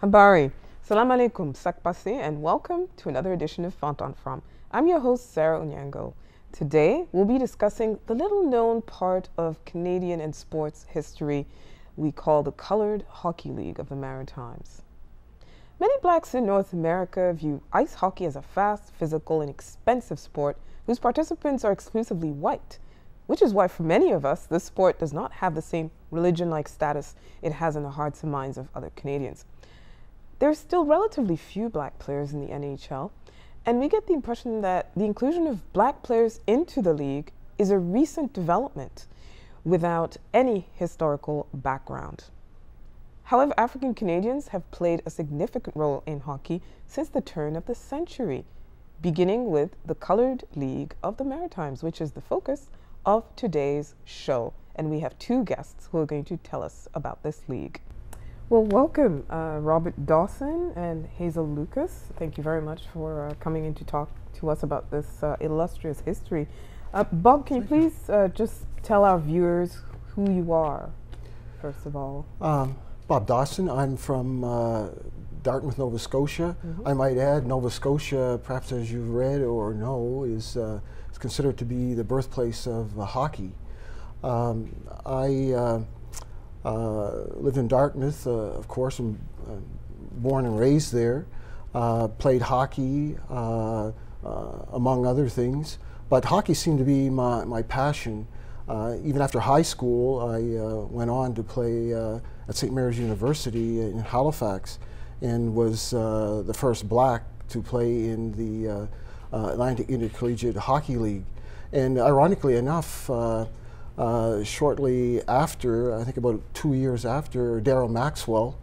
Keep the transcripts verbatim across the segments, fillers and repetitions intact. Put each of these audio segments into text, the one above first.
Habari, salam alaikum, sak passe, and welcome to another edition of Fontonfrom. I'm your host, Sarah Onyango. Today, we'll be discussing the little-known part of Canadian and sports history we call the Coloured Hockey League of the Maritimes. Many blacks in North America view ice hockey as a fast, physical, and expensive sport whose participants are exclusively white, which is why for many of us, this sport does not have the same religion-like status it has in the hearts and minds of other Canadians. There are still relatively few black players in the N H L, and we get the impression that the inclusion of black players into the league is a recent development without any historical background. However, African Canadians have played a significant role in hockey since the turn of the century, beginning with the Coloured League of the Maritimes, which is the focus of today's show. And we have two guests who are going to tell us about this league. Well, welcome uh, Robert Dawson and Hazel Lucas. Thank you very much for uh, coming in to talk to us about this uh, illustrious history. Uh, Bob, can you please uh, just tell our viewers who you are, first of all? Um, Bob Dawson. I'm from uh, Dartmouth, Nova Scotia. Mm-hmm. I might add, Nova Scotia, perhaps as you've read or know, is, uh, is considered to be the birthplace of uh, hockey. Um, I. Uh, Uh, lived in Dartmouth, uh, of course, and, uh, born and raised there, uh, played hockey, uh, uh, among other things. But hockey seemed to be my, my passion. Uh, even after high school, I uh, went on to play uh, at Saint Mary's University in Halifax and was uh, the first black to play in the uh, uh, Atlantic Intercollegiate Hockey League. And ironically enough, uh, Uh, shortly after, I think about two years after, Darryl Maxwell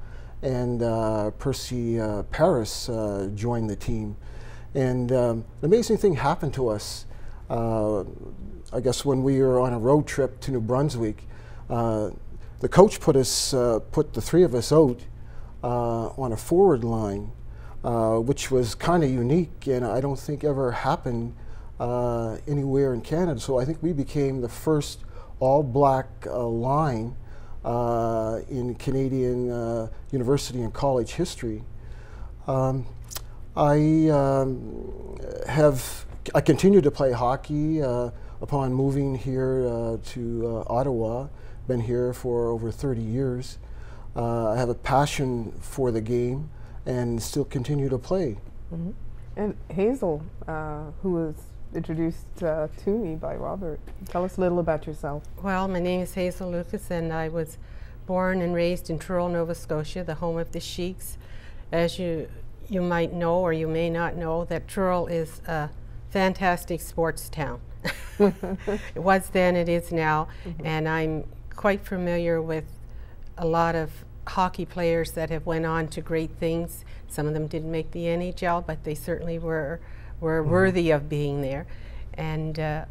and uh, Percy uh, Paris uh, joined the team. And um, an amazing thing happened to us. Uh, I guess when we were on a road trip to New Brunswick, uh, the coach put us, uh, put the three of us out uh, on a forward line, uh, which was kind of unique and I don't think ever happened uh, anywhere in Canada. So I think we became the first all-black uh, line uh, in Canadian uh, university and college history. Um, I um, have, I continued to play hockey uh, upon moving here uh, to uh, Ottawa. Been here for over thirty years. Uh, I have a passion for the game and still continue to play. Mm-hmm. And Hazel, uh, who is introduced uh, to me by Robert. Tell us a little about yourself. Well, my name is Hazel Lucas and I was born and raised in Truro, Nova Scotia, the home of the Sheiks. As you you might know or you may not know, that Truro is a fantastic sports town. It was then, it is now, mm-hmm. and I'm quite familiar with a lot of hockey players that have went on to great things. Some of them didn't make the N H L, but they certainly were were mm-hmm. worthy of being there, and uh,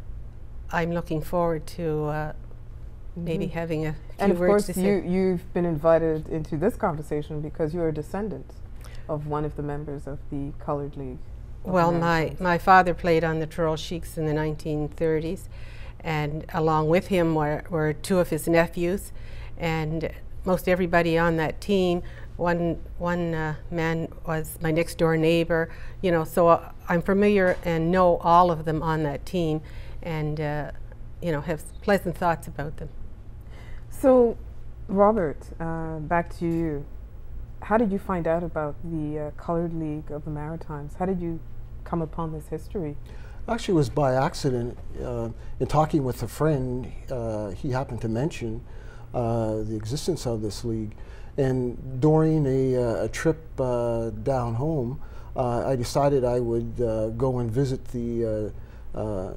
I'm looking forward to uh, mm-hmm. maybe having a few and of words course to say. You, you've been invited into this conversation because you're a descendant of one of the members of the Coloured League. Well, my, my father played on the Truro Sheiks in the nineteen thirties, and along with him were, were two of his nephews, and most everybody on that team. One, one uh, man was my next door neighbor, you know, so uh, I'm familiar and know all of them on that team and, uh, you know, have pleasant thoughts about them. So, Robert, uh, back to you. How did you find out about the uh, Coloured League of the Maritimes? How did you come upon this history? Actually, it was by accident. Uh, in talking with a friend, uh, he happened to mention uh, the existence of this league. And during a, uh, a trip uh, down home, uh, I decided I would uh, go and visit the uh, uh,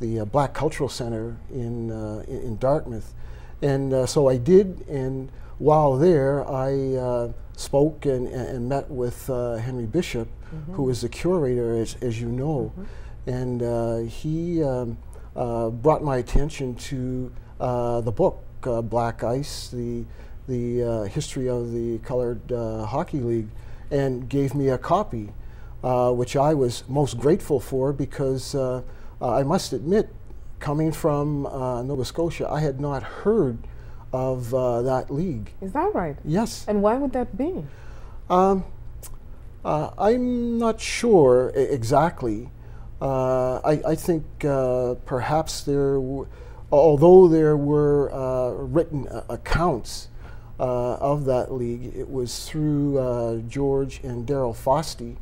the uh, Black Cultural Center in uh, in Dartmouth, and uh, so I did. And while there, I uh, spoke and, and met with uh, Henry Bishop, mm-hmm. who is the curator, as, as you know, mm-hmm. and uh, he um, uh, brought my attention to uh, the book uh, Black Ice, the the uh, history of the Coloured uh, Hockey League, and gave me a copy, uh, which I was most grateful for because uh, uh, I must admit, coming from uh, Nova Scotia, I had not heard of uh, that league. Is that right? Yes. And why would that be? Um, uh, I'm not sure exactly. Uh, I, I think uh, perhaps there, w although there were uh, written uh, accounts uh, of that league, it was through uh, George and Daryl Fosty,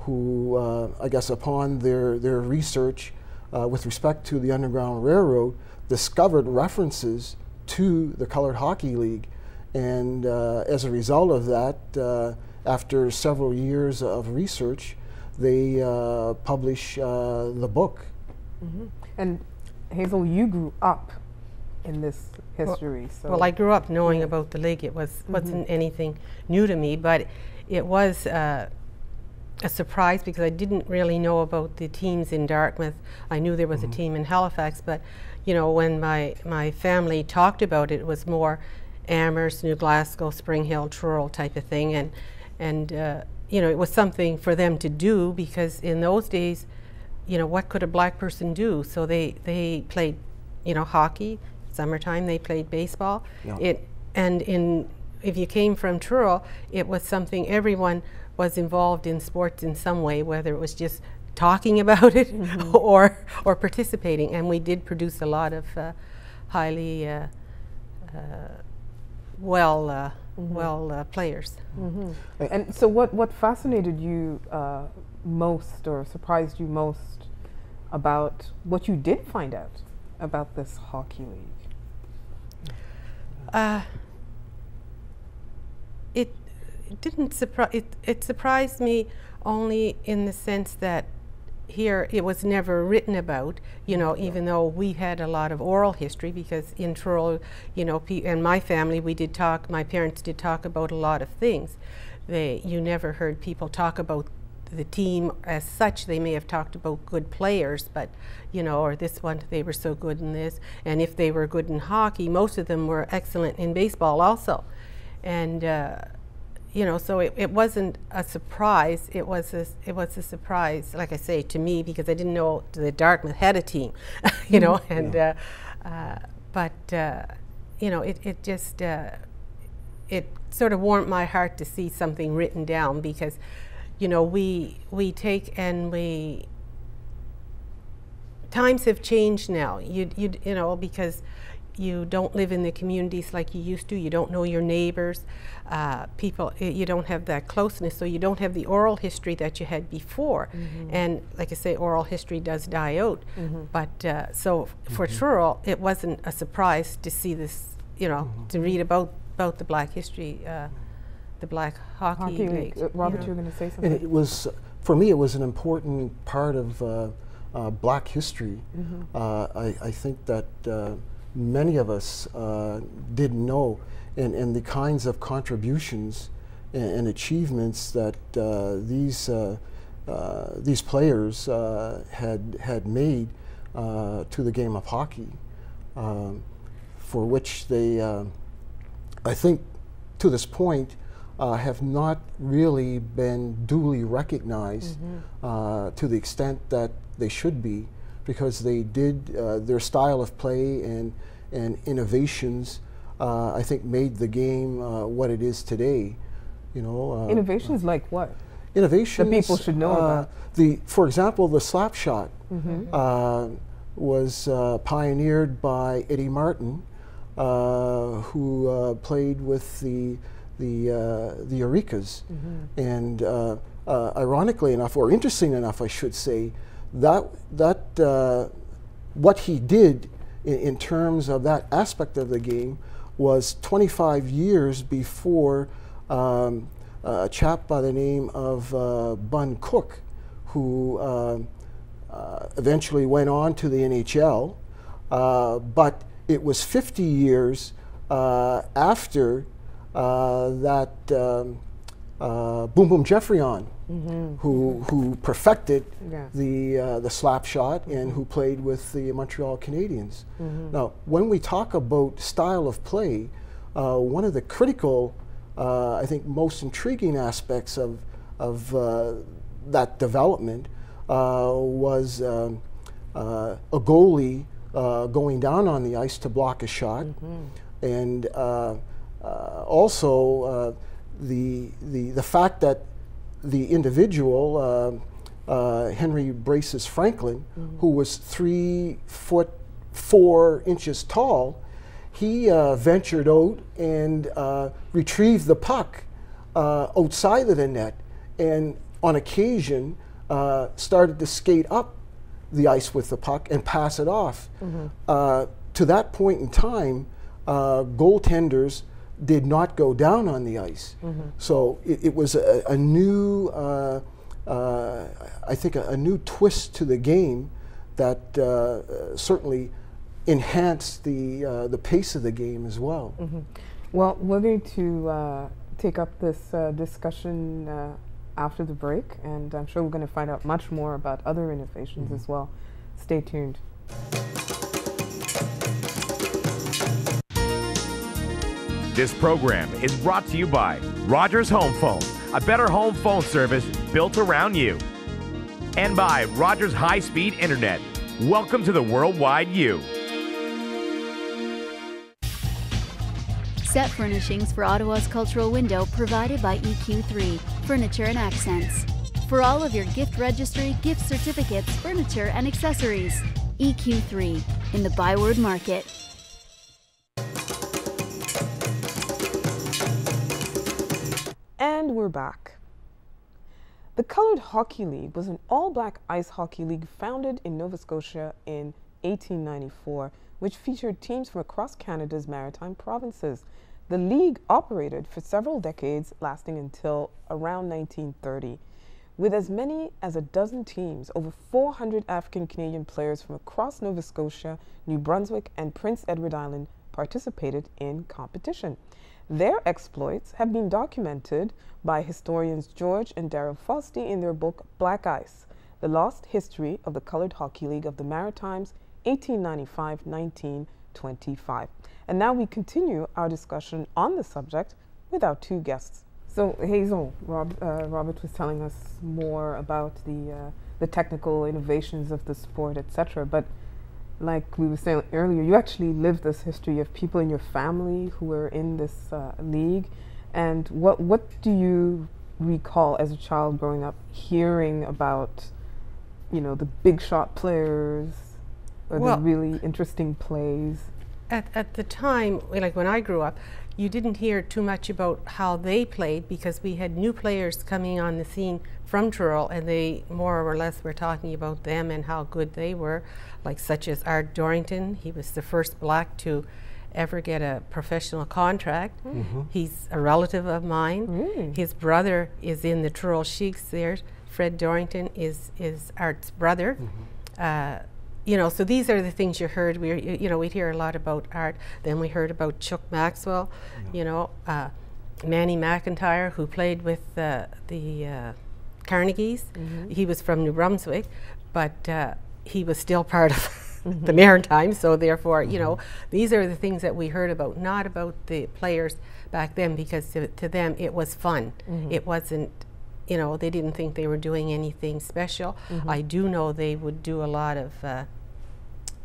who uh, I guess upon their, their research uh, with respect to the Underground Railroad, discovered references to the Coloured Hockey League. And uh, as a result of that, uh, after several years of research, they uh, publish uh, the book. Mm-hmm. And Hazel, you grew up in this history. Well, so well I grew up knowing yeah. about the league. It was, mm-hmm. wasn't anything new to me, but it was uh, a surprise because I didn't really know about the teams in Dartmouth. I knew there was mm-hmm. a team in Halifax, but you know, when my, my family talked about it, it was more Amherst, New Glasgow, Spring Hill, Truro type of thing. And, and uh, you know, it was something for them to do because in those days, you know, what could a black person do? So they, they played, you know, hockey. Summertime they played baseball. Yeah. It, and in, if you came from Truro, it was something everyone was involved in sports in some way, whether it was just talking about it mm-hmm. or, or participating. And we did produce a lot of uh, highly uh, uh, well uh, mm-hmm. well uh, players. Mm-hmm. And so what, what fascinated you uh, most or surprised you most about what you did find out about this hockey league? Uh, it, it didn't surprise, it, it surprised me only in the sense that here it was never written about, you know, even though we had a lot of oral history because in Truro, you know, pe and my family, we did talk, my parents did talk about a lot of things. They, you never heard people talk about the team as such. They may have talked about good players, but you know, or this one, they were so good in this. And if they were good in hockey, most of them were excellent in baseball also. And, uh, you know, so it, it wasn't a surprise. It was a, it was a surprise, like I say, to me, because I didn't know that Dartmouth had a team, you know, and, yeah. uh, uh, but, uh, you know, it, it just, uh, it sort of warmed my heart to see something written down because, you know, we we take and we, times have changed now, you you you know, because you don't live in the communities like you used to, you don't know your neighbors, uh, people, you don't have that closeness, so you don't have the oral history that you had before. Mm-hmm. And like I say, oral history does die out, mm-hmm. but uh, so for mm-hmm. Truro, it wasn't a surprise to see this, you know, mm-hmm. to read about, about the black history. Uh, the Black Hockey, Hockey League. Uh, Robert, yeah. you were going to say something. And it was, for me, it was an important part of uh, uh, black history. Mm-hmm. uh, I, I think that uh, many of us uh, didn't know, and, and the kinds of contributions and, and achievements that uh, these uh, uh, these players uh, had had made uh, to the game of hockey, um, for which they, uh, I think, to this point, Uh, have not really been duly recognized mm-hmm. uh, to the extent that they should be, because they did, uh, their style of play and, and innovations, uh, I think, made the game uh, what it is today. You know, uh, innovations uh, like what? Innovations that people should know uh, about. The, for example, the slap shot mm-hmm. uh, was uh, pioneered by Eddie Martin, uh, who uh, played with the the uh, the Eureka's, mm-hmm. and uh, uh, ironically enough, or interesting enough, I should say, that that uh, what he did in, in terms of that aspect of the game was twenty-five years before um, a chap by the name of uh, Bun Cook, who uh, uh, eventually went on to the N H L, uh, but it was fifty years uh, after. Uh, that um, uh, Boom Boom Jefferson, mm-hmm. who who perfected yeah. the uh, the slap shot mm-hmm. and who played with the Montreal Canadiens. Mm-hmm. Now, when we talk about style of play, uh, one of the critical, uh, I think, most intriguing aspects of of uh, that development uh, was um, uh, a goalie uh, going down on the ice to block a shot, mm-hmm. and. Uh, Uh, also, uh, the the the fact that the individual uh, uh, Henry Braces Franklin, mm-hmm. who was three foot four inches tall, he uh, ventured out and uh, retrieved the puck uh, outside of the net, and on occasion uh, started to skate up the ice with the puck and pass it off. Mm-hmm. uh, to that point in time, uh, goaltenders did not go down on the ice. Mm-hmm. So it, it was a, a new, uh, uh, I think, a, a new twist to the game that uh, certainly enhanced the, uh, the pace of the game as well. Mm-hmm. Well, we're going to uh, take up this uh, discussion uh, after the break, and I'm sure we're going to find out much more about other innovations mm-hmm. as well. Stay tuned. This program is brought to you by Rogers Home Phone, a better home phone service built around you. And by Rogers High-Speed Internet. Welcome to the Worldwide U. Set furnishings for Ottawa's cultural window provided by E Q three, Furniture and Accents. For all of your gift registry, gift certificates, furniture and accessories, E Q three in the Byward Market. And we're back. The Coloured Hockey League was an all-black ice hockey league founded in Nova Scotia in eighteen ninety-four, which featured teams from across Canada's maritime provinces. The league operated for several decades, lasting until around nineteen thirty. With as many as a dozen teams, over four hundred African-Canadian players from across Nova Scotia, New Brunswick, and Prince Edward Island participated in competition. Their exploits have been documented by historians George and Daryl Fosty in their book Black Ice, The Lost History of the Coloured Hockey League of the Maritimes, eighteen ninety-five to nineteen twenty-five. And now we continue our discussion on the subject with our two guests. So Hazel, Rob, uh, Robert was telling us more about the, uh, the technical innovations of the sport, et cetera. But like we were saying earlier, you actually lived this history of people in your family who were in this uh, league. And what what do you recall as a child growing up hearing about, you know, the big shot players or well, the really interesting plays? At, at the time, like when I grew up, you didn't hear too much about how they played because we had new players coming on the scene from Truro, and they more or less were talking about them and how good they were, like such as Art Dorrington. He was the first black to ever get a professional contract. Mm-hmm. He's a relative of mine. Mm. His brother is in the Truro Sheiks there. Fred Dorrington is, is Art's brother. Mm-hmm. uh, You know, so these are the things you heard. We, you know, we'd hear a lot about Art. Then we heard about Chuck Maxwell, yeah. you know, uh, Manny McIntyre, who played with uh, the uh, Carnegie's. Mm-hmm. He was from New Brunswick, but uh, he was still part of mm-hmm. the Maritime. So therefore, mm-hmm. you know, these are the things that we heard about, not about the players back then, because to, to them it was fun. Mm-hmm. It wasn't, you know, they didn't think they were doing anything special. Mm-hmm. I do know they would do a lot of uh,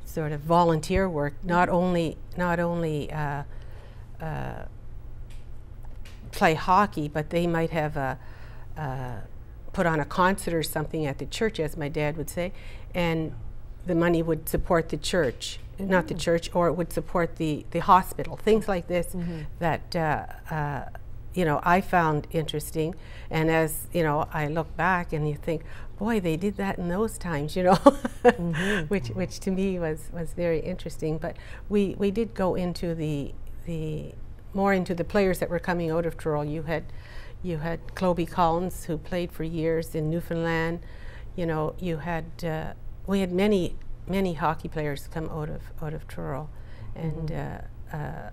sort of volunteer work, not only not only uh, uh, play hockey, but they might have a, uh, put on a concert or something at the church, as my dad would say, and the money would support the church, mm-hmm. not the church, or it would support the, the hospital, things like this mm-hmm. that uh, uh, you know, I found interesting. And as, you know, I look back and you think, boy, they did that in those times, you know, mm-hmm. which which to me was, was very interesting. But we, we did go into the, the, more into the players that were coming out of Truro. You had, you had Kloby Collins, who played for years in Newfoundland. You know, you had, uh, we had many, many hockey players come out of, out of Truro. And, mm-hmm. uh, uh,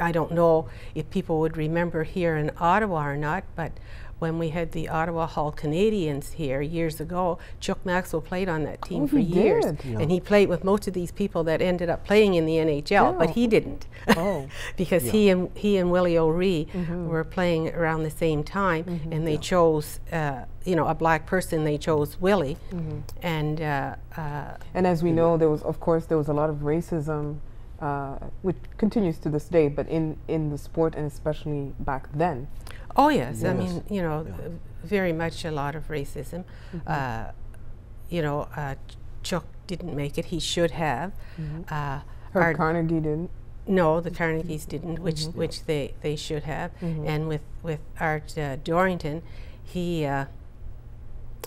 I don't know if people would remember here in Ottawa or not, but when we had the Ottawa Hall Canadians here years ago, Chuck Maxwell played on that team oh, for years. Yeah. And he played with most of these people that ended up playing in the N H L, yeah. but he didn't. Oh. because yeah. he and he and Willie O'Ree mm-hmm. were playing around the same time, mm-hmm. and they yeah. chose, uh, you know, a black person, they chose Willie. Mm-hmm. And uh, uh, and as we know, there was, of course, there was a lot of racism, Uh, which continues to this day, but in, in the sport and especially back then. Oh yes, yes. I mean, you know, yeah. very much a lot of racism. Mm-hmm. uh, you know, uh, Chuck didn't make it. He should have. Mm-hmm. uh, Or Carnegie didn't. No, the Carnegies didn't, which mm-hmm. which they they should have. Mm-hmm. And with with Art uh, Dorrington, he uh,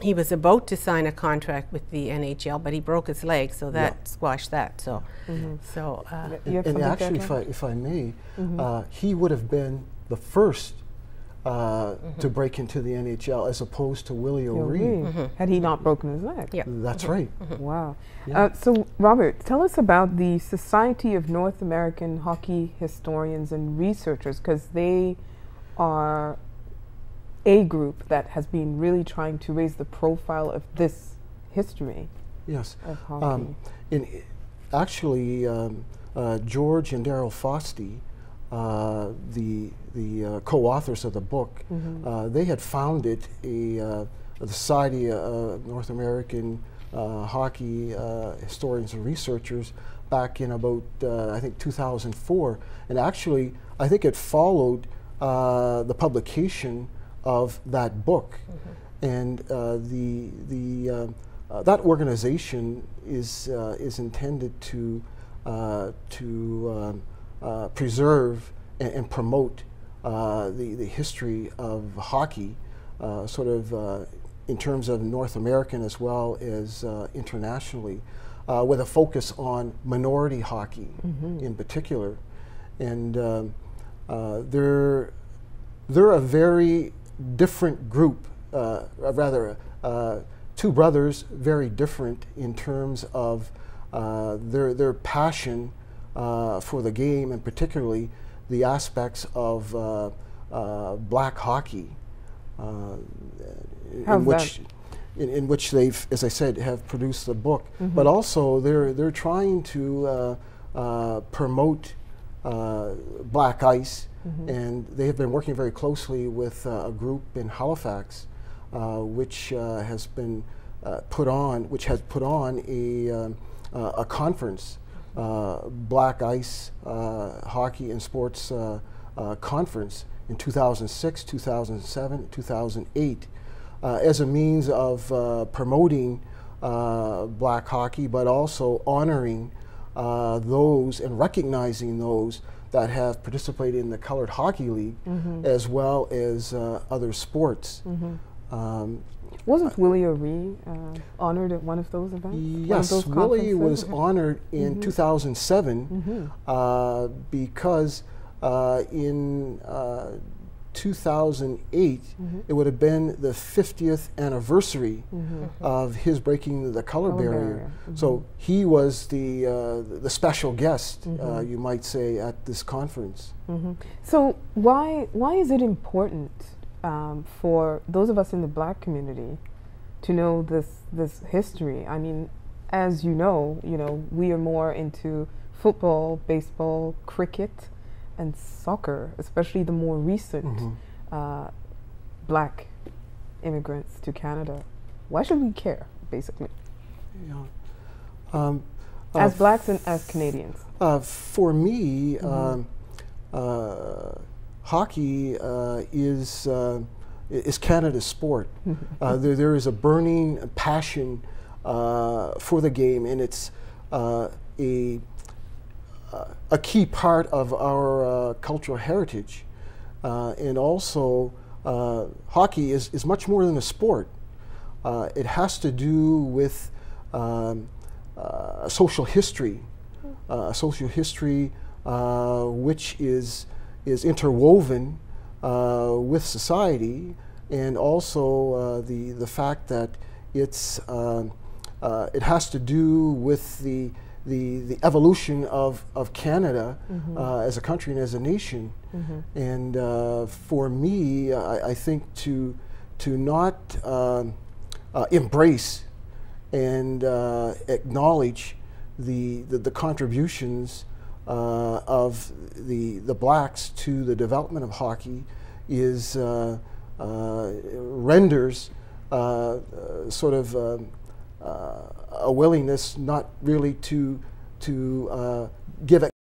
he was about to sign a contract with the N H L, but he broke his leg, so that yeah. squashed that. So, mm-hmm. so uh, you have and actually, if I if I may, mm-hmm. uh, he would have been the first uh, mm-hmm. to break into the N H L, as opposed to Willie O'Ree, mm-hmm. had he not broken his leg. Yeah, that's mm-hmm. right. Mm-hmm. Wow. Uh, so, Robert, tell us about the Society of North American Hockey Historians and Researchers, because they are a group that has been really trying to raise the profile of this history yes. of hockey. Um, in, actually, um, uh, George and Daryl Fosty, uh, the, the uh, co-authors of the book, mm-hmm. uh, they had founded a, uh, a Society of North American Uh, hockey uh, historians and researchers back in about uh, I think two thousand four, and actually I think it followed uh, the publication of that book, mm-hmm. and uh, the the uh, uh, that organization is uh, is intended to uh, to uh, uh, preserve and, and promote uh, the the history of hockey, uh, sort of. Uh, in terms of North American as well as uh, internationally, uh, with a focus on minority hockey mm-hmm. in particular. And um, uh, they're, they're a very different group, uh, rather uh, two brothers, very different in terms of uh, their, their passion uh, for the game, and particularly the aspects of uh, uh, black hockey. Uh, in which, in, in which they've, as I said, have produced the book, mm-hmm. but also they're they're trying to uh, uh, promote uh, Black Ice, mm-hmm. and they have been working very closely with uh, a group in Halifax, uh, which uh, has been uh, put on, which has put on a um, uh, a conference, uh, Black Ice uh, Hockey and Sports uh, uh, Conference. In two thousand six, two thousand seven, two thousand eight, uh, as a means of uh, promoting uh, black hockey, but also honoring uh, those and recognizing those that have participated in the Coloured Hockey League, mm-hmm. as well as uh, other sports. Mm-hmm. um, Wasn't Willie O'Ree uh, honored at one of those events? Yes, those Willie was honored in mm-hmm. two thousand seven mm-hmm. uh, because Uh, in uh, two thousand eight, mm-hmm. it would have been the fiftieth anniversary mm-hmm. of his breaking the color, color barrier. barrier. Mm-hmm. So he was the, uh, the special guest, mm-hmm. uh, you might say, at this conference. Mm-hmm. So why, why is it important um, for those of us in the black community to know this, this history? I mean, as you know, you know, we are more into football, baseball, cricket, and soccer, especially the more recent mm-hmm. uh, black immigrants to Canada. Why should we care, basically? Yeah. Um, uh, as blacks and as Canadians? Uh, for me, mm-hmm. um, uh, hockey uh, is, uh, is Canada's sport. uh, there, there is a burning passion uh, for the game, and it's uh, a a key part of our uh, cultural heritage, uh, and also uh, hockey is, is much more than a sport. Uh, it has to do with um, uh, social history, uh, social history uh, which is, is interwoven uh, with society, and also uh, the, the fact that it's, uh, uh, it has to do with the The, the evolution of, of Canada mm-hmm. uh, as a country and as a nation. Mm-hmm. And uh, for me, I, I think to, to not um, uh, embrace and uh, acknowledge the, the, the contributions uh, of the, the blacks to the development of hockey is uh, uh, renders uh, uh, sort of um, Uh, a willingness not really to to uh, give it